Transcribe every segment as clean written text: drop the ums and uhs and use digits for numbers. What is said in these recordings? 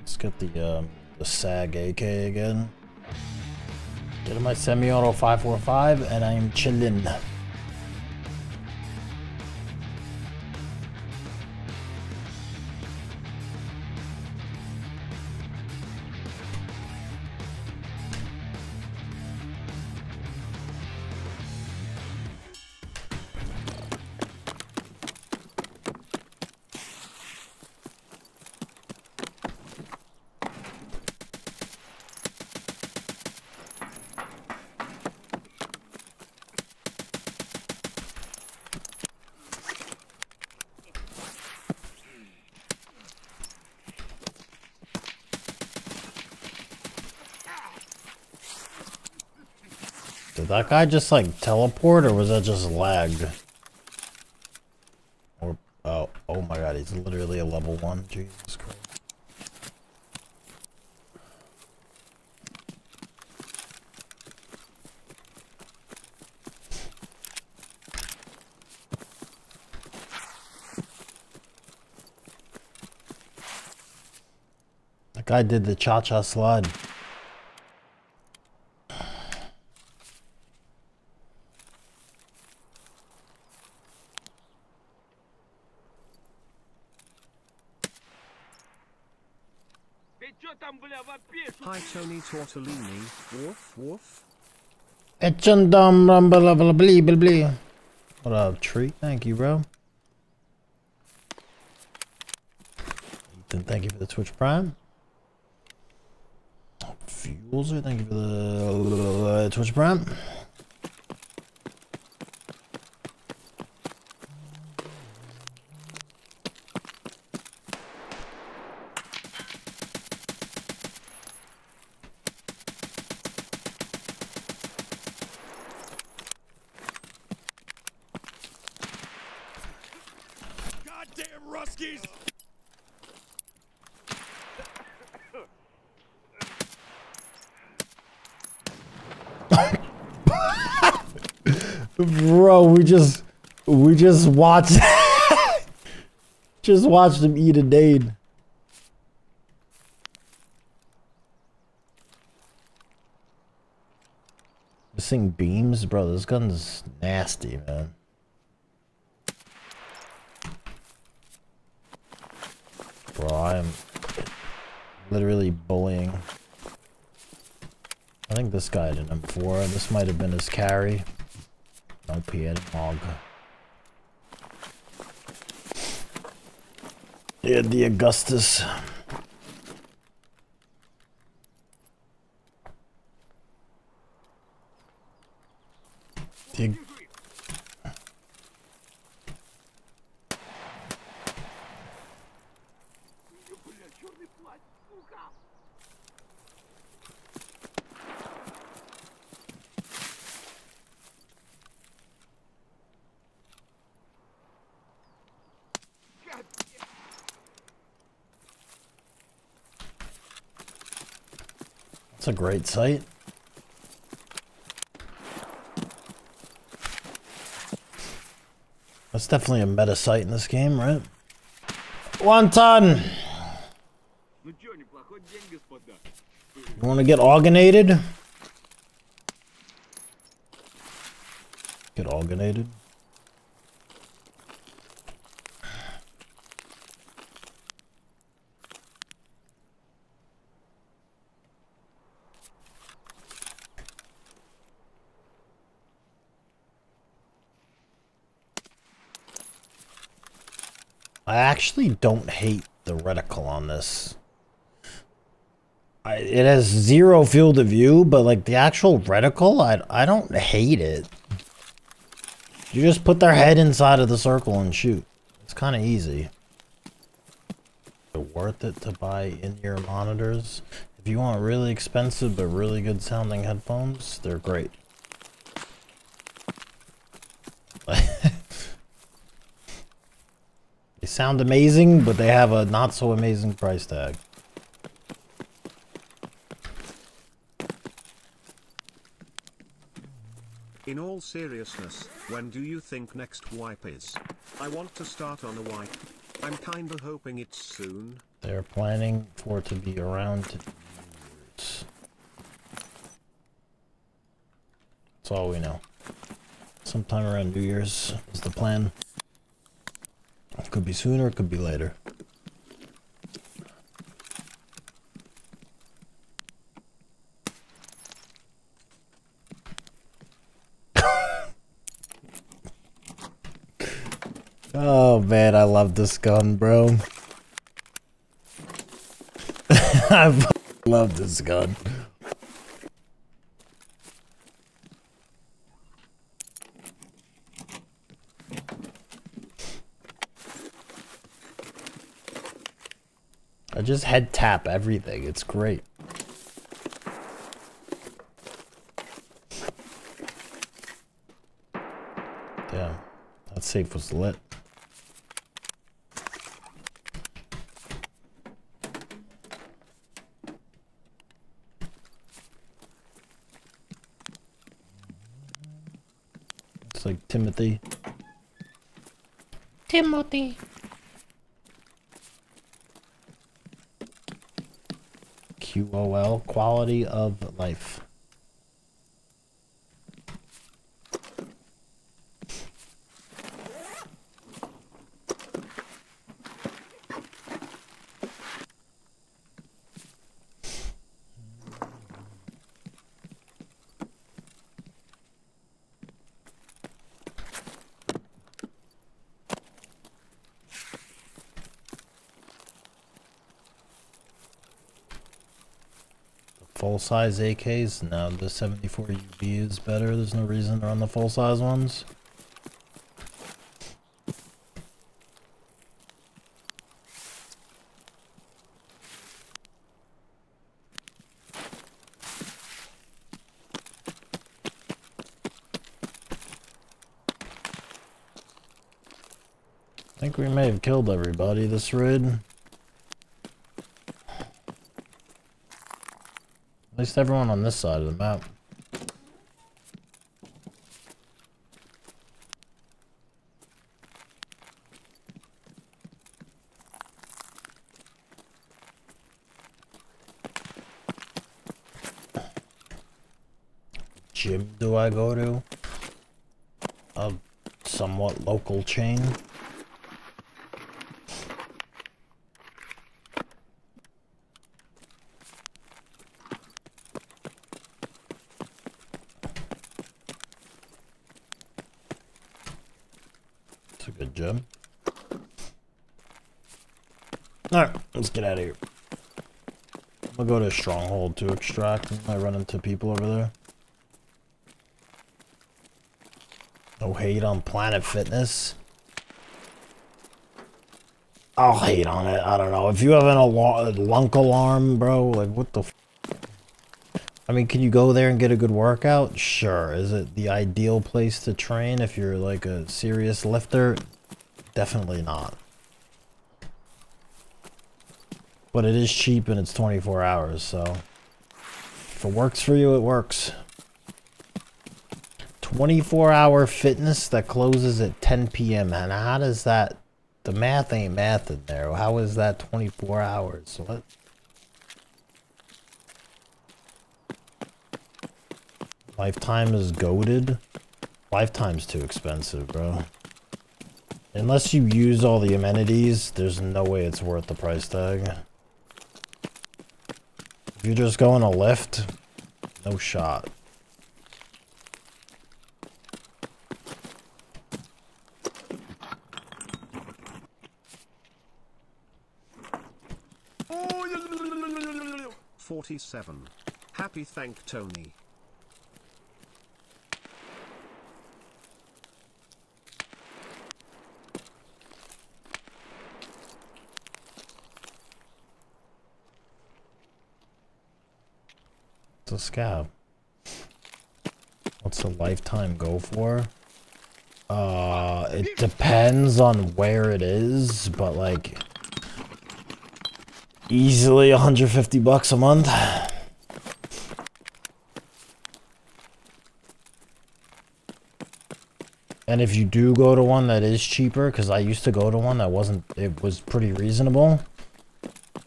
Let's get the SAG-AK again. Get my semi-auto 545 and I am chilling. That guy just like teleport, or was that just lagged? Or oh my god, he's literally a level 1. Jesus Christ. That guy did the cha-cha slide. Hi, Tony Tortellini. Woof, woof. What a treat. Thank you, bro. Ethan, thank you for the Twitch Prime. Fuelser, thank you for the Twitch Prime. Bro, we just watched just watched him eat a Dade. This thing beams, bro. This gun's nasty, man. Bro, I am literally bullying. I think this guy had an M4. This might have been his carry. OP had a hog. Yeah, the Augustus. The It's a great sight. That's definitely a meta sight in this game, right? One ton! You wanna get organated? Get organated? I actually don't hate the reticle on this. It has zero field of view, but like the actual reticle, I don't hate it. You just put their head inside of the circle and shoot. It's kind of easy. Is it worth it to buy in-ear monitors? If you want really expensive but really good sounding headphones, they're great. They sound amazing, but they have a not so amazing price tag. In all seriousness, when do you think next wipe is? I want to start on a wipe. I'm kinda hoping it's soon, They're planning for it to be around to roots. That's all we know. Sometime around New Year's is the plan. It could be sooner, it could be later. Oh man, I love this gun, bro. I love this gun. I just head tap everything, it's great. Damn, that safe was lit. It's like Timothy. Timothy. QOL, quality of life. Full-size AKs? No, the 74 UB is better. There's no reason they're on the full-size ones. I think we may have killed everybody this raid. At least everyone on this side of the map. Gym do I go to? A somewhat local chain. Alright, let's get out of here. I'm gonna go to Stronghold to extract. I run into people over there. No hate on Planet Fitness. I'll hate on it. I don't know. If you have an lunk alarm, bro, like what the f, I mean, can you go there and get a good workout? Sure. Is it the ideal place to train if you're like a serious lifter? Definitely not. But it is cheap and it's 24 hours, so if it works for you, it works. 24 hour fitness that closes at 10 p.m. and how does that, the math ain't math in there. How is that 24 hours? What? Lifetime is goated. Lifetime's too expensive, bro. Unless you use all the amenities, there's no way it's worth the price tag. If you're just going to lift, no shot. Oh, 47. Happy thank Tony. A scab. What's the lifetime go for? It depends on where it is, but like easily $150 a month. And if you do go to one that is cheaper, because I used to go to one that wasn't, it was pretty reasonable.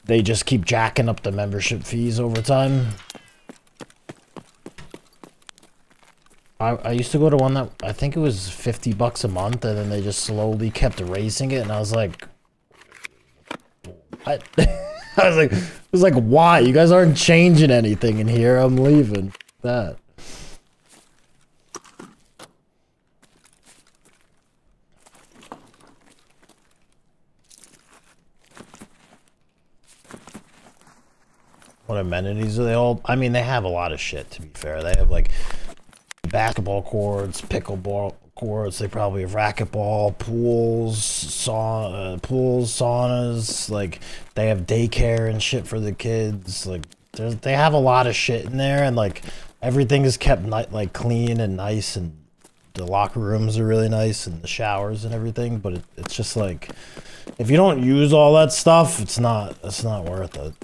they just keep jacking up the membership fees over time. I used to go to one that, I think it was $50 a month, and then they just slowly kept raising it, and I was like, what? I was like, why? You guys aren't changing anything in here. I'm leaving. That. What amenities are they all? I mean, they have a lot of shit, to be fair. They have, like, basketball courts, pickleball courts. They probably have racquetball, pools, saunas. Like, they have daycare and shit for the kids. Like, they have a lot of shit in there, and like everything is kept like clean and nice, and the locker rooms are really nice, and the showers and everything. But it's just like, if you don't use all that stuff, it's not worth it.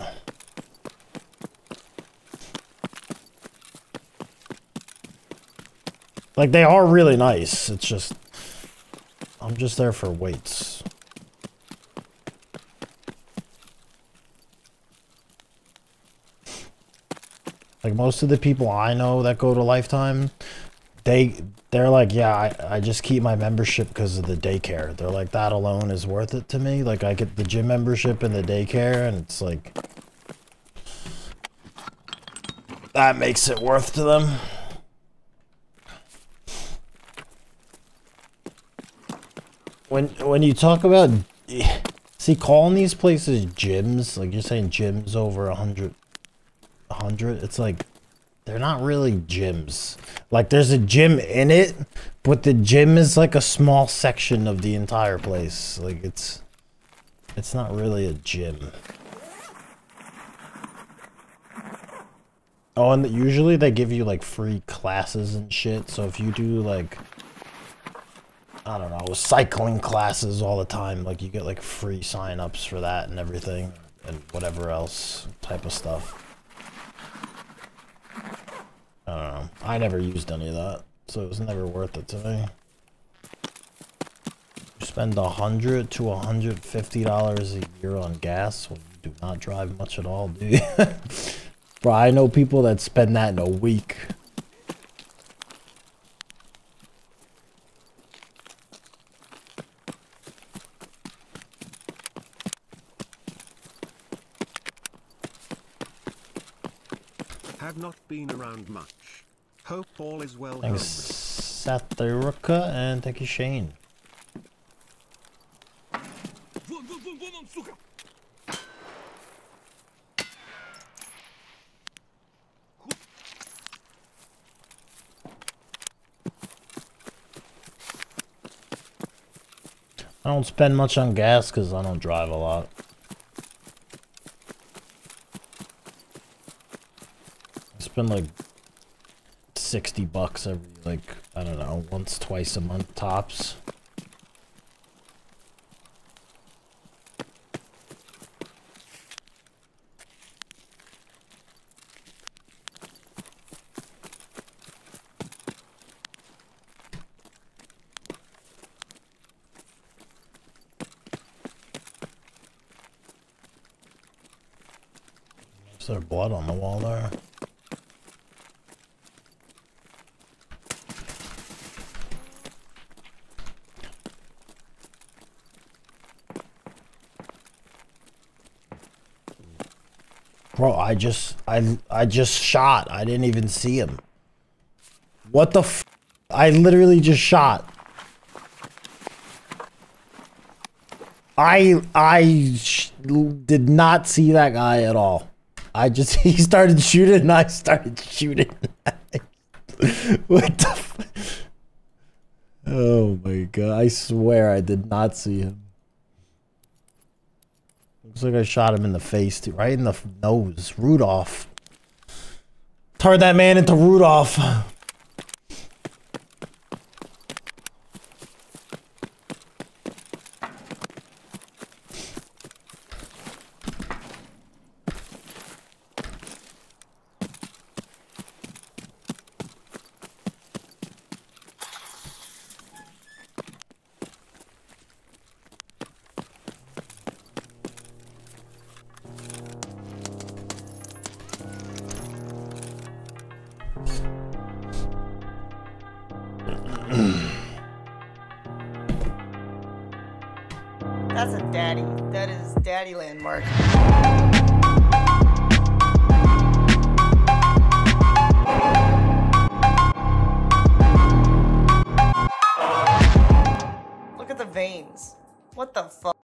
Like, they are really nice. It's just, I'm just there for weights. Like, most of the people I know that go to Lifetime, they're like, yeah, I just keep my membership because of the daycare. They're like, that alone is worth it to me. Like, I get the gym membership and the daycare, and it's like, that makes it worth to them. When you talk about, see, calling these places gyms, like you're saying gyms over 100, it's like, they're not really gyms. Like, there's a gym in it, but the gym is like a small section of the entire place. Like, it's not really a gym. Oh, and usually they give you like free classes and shit. So if you do like, I don't know, cycling classes all the time, like you get like free sign-ups for that and everything, and whatever else type of stuff. I don't know, I never used any of that, so it was never worth it to me. You spend $100 to $150 a year on gas when you do not drive much at all, dude. Bro, I know people that spend that in a week. Not been around much. Hope all is well. Thanks, Sathiruka, and thank you, Shane. I don't spend much on gas because I don't drive a lot. Spend like $60 every, like, I don't know, once, twice a month tops. Is there blood on the wall there? Bro, I just shot. I didn't even see him. What the f? I literally just shot. I did not see that guy at all. He started shooting and I started shooting. What the f? Oh my god, I swear I did not see him. Looks like I shot him in the face, too. Right in the nose. Rudolph. Turned that man into Rudolph. That's a daddy. That is daddy landmark. Look at the veins. What the fuck?